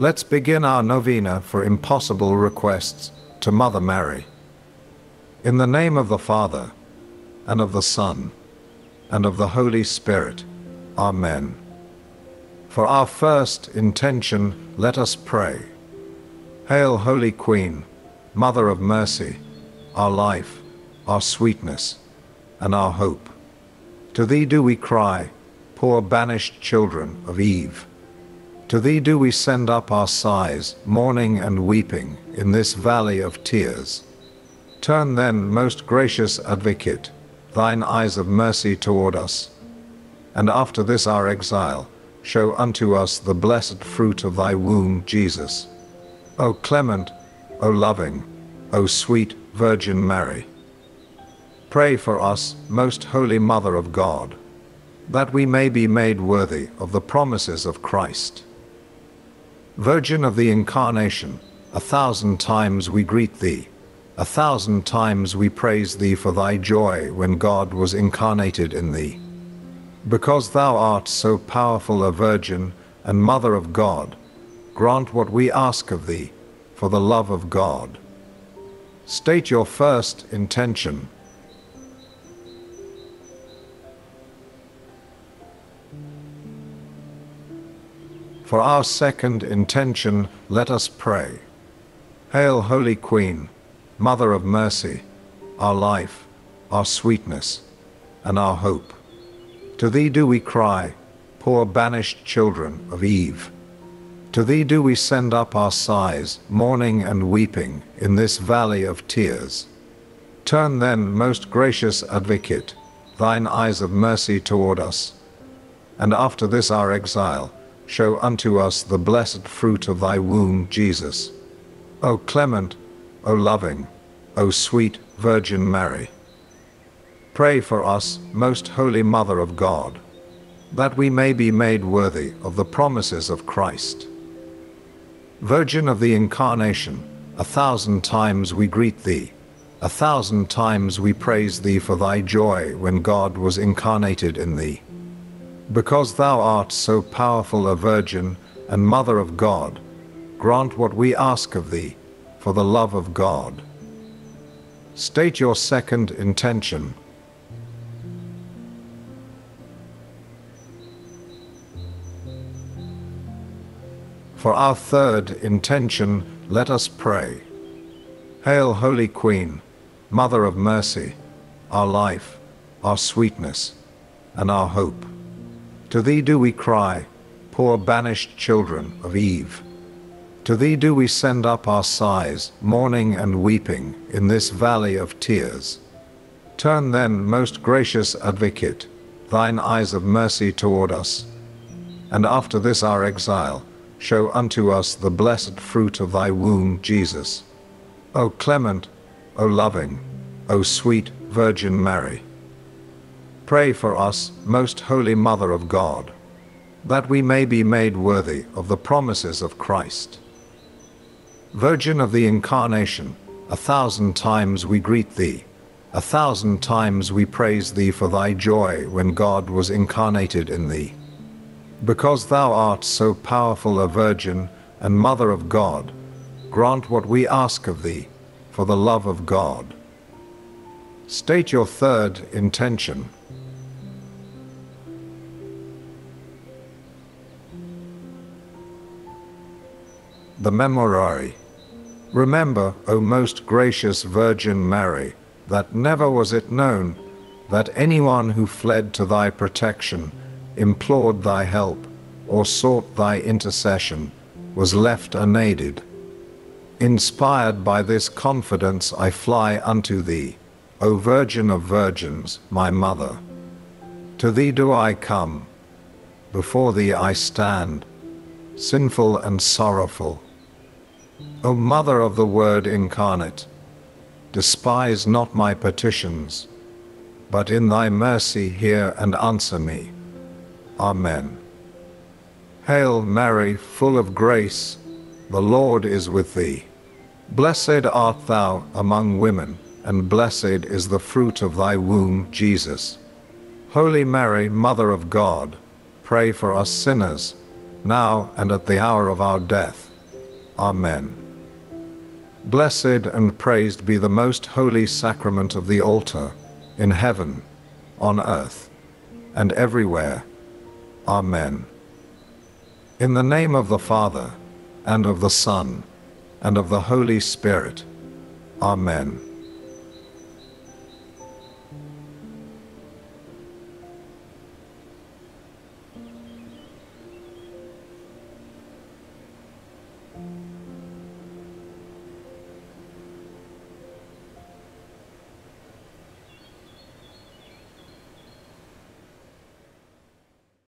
Let's begin our novena for impossible requests to Mother Mary. In the name of the Father, and of the Son, and of the Holy Spirit. Amen. For our first intention, let us pray. Hail Holy Queen, Mother of Mercy, our life, our sweetness, and our hope. To thee do we cry, poor banished children of Eve. To thee do we send up our sighs, mourning and weeping, in this valley of tears. Turn then, most gracious Advocate, thine eyes of mercy toward us, and after this our exile, show unto us the blessed fruit of thy womb, Jesus. O clement, O loving, O sweet Virgin Mary, pray for us, most holy Mother of God, that we may be made worthy of the promises of Christ. Virgin of the Incarnation, 1,000 times we greet thee, 1,000 times we praise thee for thy joy when God was incarnated in thee. Because thou art so powerful a Virgin and Mother of God, grant what we ask of thee, for the love of God. State your first intention. For our second intention, let us pray. Hail Holy Queen, Mother of Mercy, our life, our sweetness, and our hope. To thee do we cry, poor banished children of Eve. To thee do we send up our sighs, mourning and weeping, in this valley of tears. Turn then, most gracious Advocate, thine eyes of mercy toward us, and after this our exile, show unto us the blessed fruit of thy womb, Jesus. O clement, O loving, O sweet Virgin Mary, pray for us, most holy Mother of God, that we may be made worthy of the promises of Christ. Virgin of the Incarnation, 1,000 times we greet thee, 1,000 times we praise thee for thy joy when God was incarnated in thee. Because thou art so powerful a Virgin and Mother of God, grant what we ask of thee, for the love of God. State your second intention. For our third intention, let us pray. Hail Holy Queen, Mother of Mercy, our life, our sweetness, and our hope. To thee do we cry, poor banished children of Eve. To thee do we send up our sighs, mourning and weeping, in this valley of tears. Turn then, most gracious Advocate, thine eyes of mercy toward us, and after this our exile, show unto us the blessed fruit of thy womb, Jesus. O clement, O loving, O sweet Virgin Mary, pray for us, most holy Mother of God, that we may be made worthy of the promises of Christ. Virgin of the Incarnation, 1,000 times we greet thee, 1,000 times we praise thee for thy joy when God was incarnated in thee. Because thou art so powerful a Virgin and Mother of God, grant what we ask of thee, for the love of God. State your third intention. The Memorare. Remember, O most gracious Virgin Mary, that never was it known that anyone who fled to thy protection, implored thy help, or sought thy intercession, was left unaided. Inspired by this confidence I fly unto thee, O Virgin of Virgins, my Mother. To thee do I come, before thee I stand, sinful and sorrowful. O Mother of the Word incarnate, despise not my petitions, but in thy mercy hear and answer me. Amen. Hail Mary, full of grace, the Lord is with thee. Blessed art thou among women, and blessed is the fruit of thy womb, Jesus. Holy Mary, Mother of God, pray for us sinners, now and at the hour of our death. Amen. Blessed and praised be the most holy sacrament of the altar, in heaven, on earth, and everywhere. Amen. In the name of the Father, and of the Son, and of the Holy Spirit. Amen.